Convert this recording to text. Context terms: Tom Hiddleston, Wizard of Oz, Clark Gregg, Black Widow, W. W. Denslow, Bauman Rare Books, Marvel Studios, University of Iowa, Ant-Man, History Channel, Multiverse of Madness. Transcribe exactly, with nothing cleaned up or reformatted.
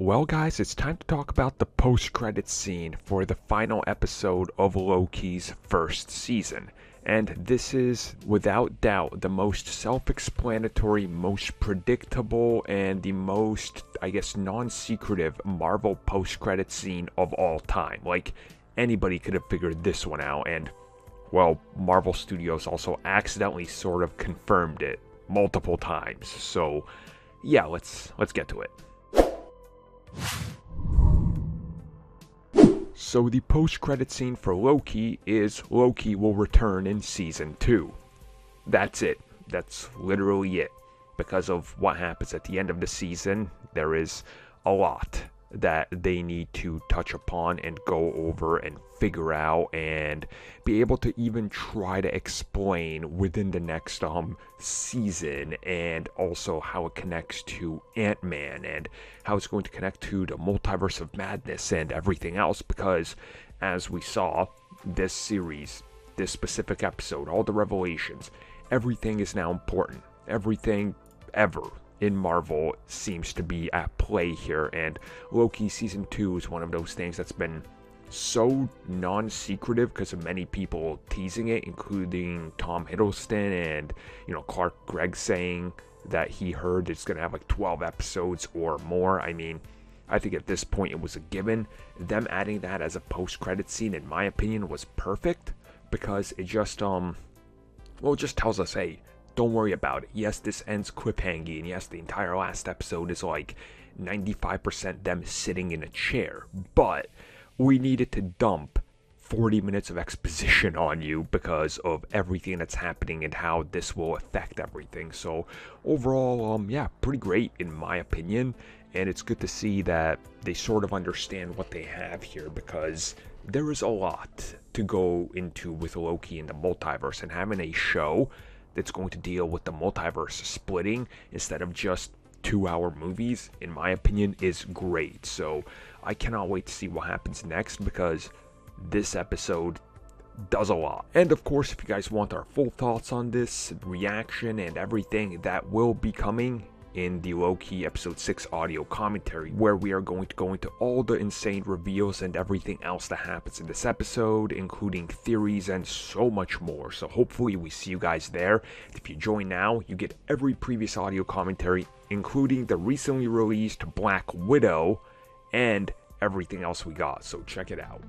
Well guys, it's time to talk about the post-credits scene for the final episode of Loki's first season. And this is, without doubt, the most self-explanatory, most predictable, and the most, I guess, non-secretive Marvel post-credits scene of all time. Like, anybody could have figured this one out, and, well, Marvel Studios also accidentally sort of confirmed it multiple times. So, yeah, let's, let's get to it. So the post-credit scene for Loki is Loki will return in season two. That's it. That's literally it. Because of what happens at the end of the season, there is a lot that they need to touch upon and go over and figure out and be able to even try to explain within the next um season, and also how it connects to Ant-Man and how it's going to connect to the Multiverse of Madness and everything else, because as we saw, this series, this specific episode, all the revelations, everything is now important. Everything ever in Marvel seems to be at play here, and Loki season two is one of those things that's been so non-secretive because of many people teasing it, including Tom Hiddleston and, you know, Clark Gregg saying that he heard it's gonna have like twelve episodes or more. I mean, I think at this point it was a given. Them adding that as a post-credit scene, in my opinion, was perfect, because it just um well it just tells us, hey, don't worry about it. Yes, this ends cliffhanging, and yes, the entire last episode is like ninety-five percent them sitting in a chair, but we needed to dump forty minutes of exposition on you because of everything that's happening and how this will affect everything. So overall, um, yeah, pretty great in my opinion, and it's good to see that they sort of understand what they have here, because there is a lot to go into with Loki and the multiverse, and having a show that's going to deal with the multiverse splitting instead of just two-hour movies, in my opinion, is great. So I cannot wait to see what happens next, because this episode does a lot. And of course, if you guys want our full thoughts on this reaction and everything, that will be coming in the Loki episode six audio commentary, where we are going to go into all the insane reveals and everything else that happens in this episode, including theories and so much more. So hopefully we see you guys there. If you join now, you get every previous audio commentary, including the recently released Black Widow and everything else we got. So check it out.